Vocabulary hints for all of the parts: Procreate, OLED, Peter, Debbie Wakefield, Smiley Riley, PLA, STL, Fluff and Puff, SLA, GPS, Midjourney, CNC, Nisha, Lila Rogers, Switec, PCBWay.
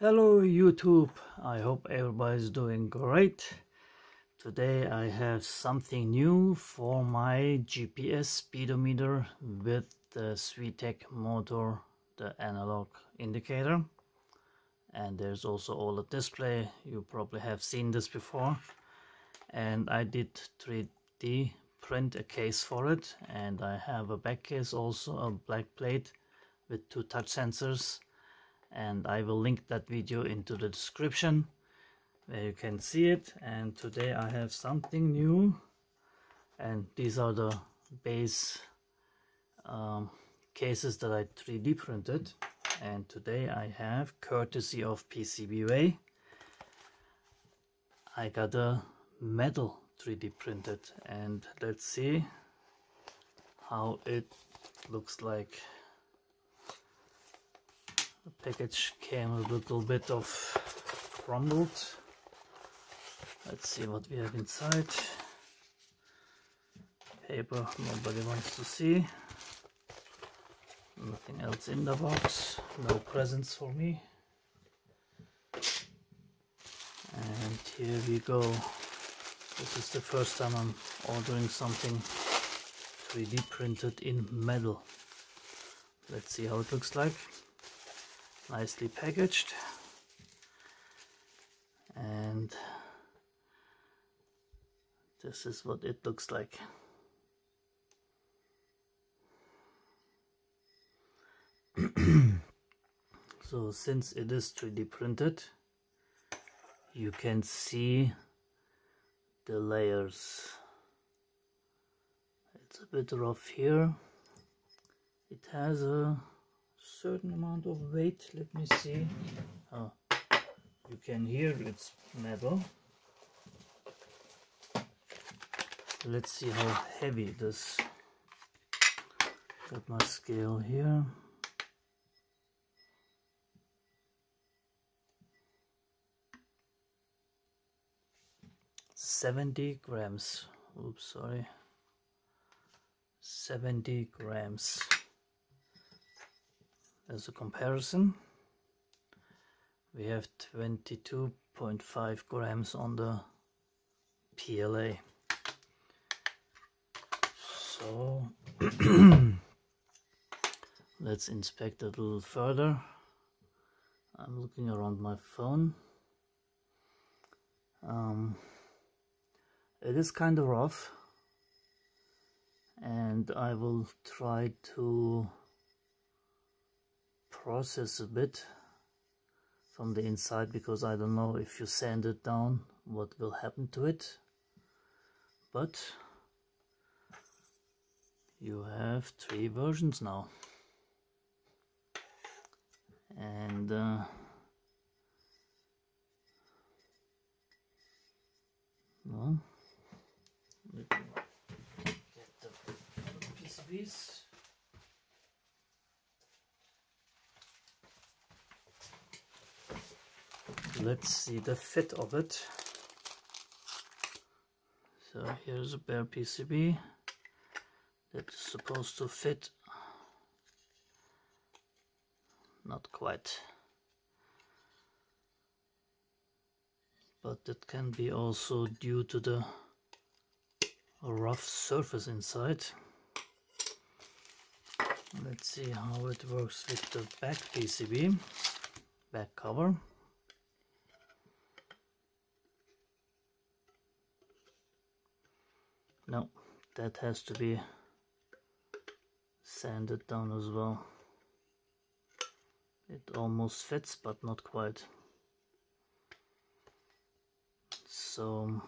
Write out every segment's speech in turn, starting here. Hello YouTube, I hope everybody's doing great. Today I have something new for my GPS speedometer with the Switec motor, the analog indicator. And there's also OLED display, you probably have seen this before. And I did 3D print a case for it, and I have a back case also, a black plate with two touch sensors. And I will link that video into the description where you can see it. And today I have something new, and these are the base cases that I 3D printed. And today I have, courtesy of PCBWay, I got a metal 3D printed, and let's see how it looks like. The package came with a little bit of crumbled. Let's see what we have inside. Paper nobody wants to see. Nothing else in the box. No presents for me. And here we go. This is the first time I'm ordering something 3D printed in metal. Let's see how it looks like. Nicely packaged, and this is what it looks like. So since it is 3D printed, you can see the layers. It's a bit rough here. It has a certain amount of weight. Let me see. Oh, you can hear it's metal. Let's see how heavy it is. Got my scale here. Seventy grams. As a comparison, we have 22.5 grams on the PLA. So let's inspect a little further. I'm looking around my phone. It is kind of rough, and I will try to process a bit from the inside, because I don't know if you sand it down what will happen to it. But you have three versions now, and well, let me get the PCBs. Let's see the fit of it. So here's a bare PCB that's supposed to fit. Not quite. But that can be also due to the rough surface inside. Let's see how it works with the back PCB, back cover. No, that has to be sanded down as well. It almost fits, but not quite. So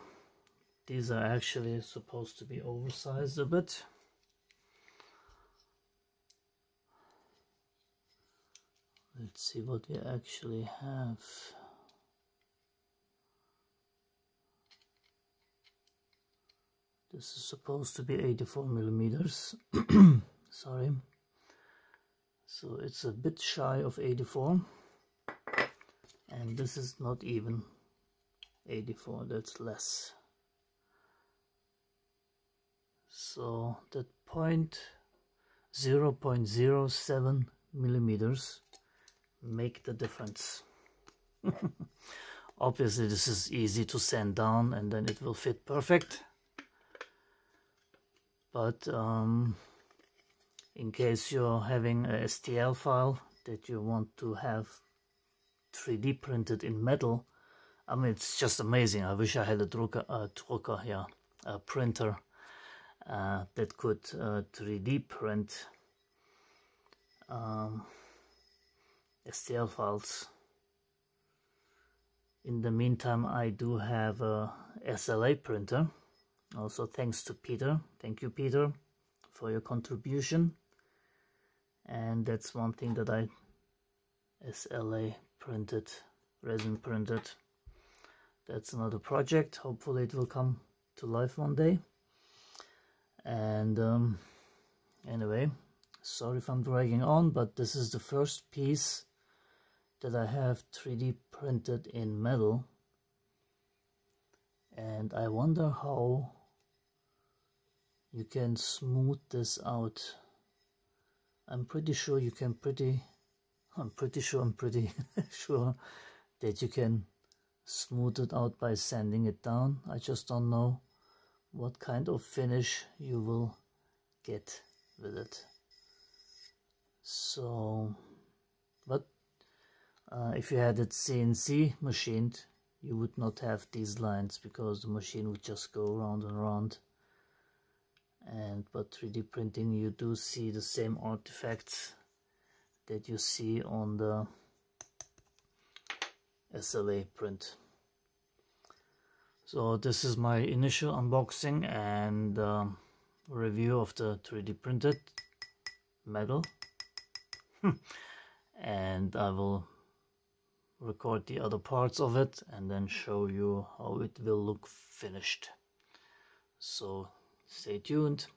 these are actually supposed to be oversized a bit. Let's see what we actually have. This is supposed to be 84 millimeters. Sorry. So it's a bit shy of 84. And this is not even 84, that's less. So that 0.07 millimeters make the difference. Obviously this is easy to sand down and then it will fit perfect. But in case you're having a STL file that you want to have 3D printed in metal, I mean, it's just amazing. I wish I had a printer that could 3D print STL files. In the meantime, I do have a SLA printer. Also thanks to Peter. Thank you, Peter, for your contribution. And that's one thing that I SLA printed, resin printed. That's another project. Hopefully it will come to life one day. And anyway, sorry if I'm dragging on, but this is the first piece that I have 3D printed in metal. And I wonder how you can smooth this out. I'm pretty sure you can I'm pretty sure that you can smooth it out by sanding it down. I just don't know what kind of finish you will get with it. So, but if you had it CNC machined, you would not have these lines because the machine would just go round and round. And but 3D printing, you do see the same artifacts that you see on the SLA print. So this is my initial unboxing and review of the 3D printed metal. And I will record the other parts of it and then show you how it will look finished. So stay tuned.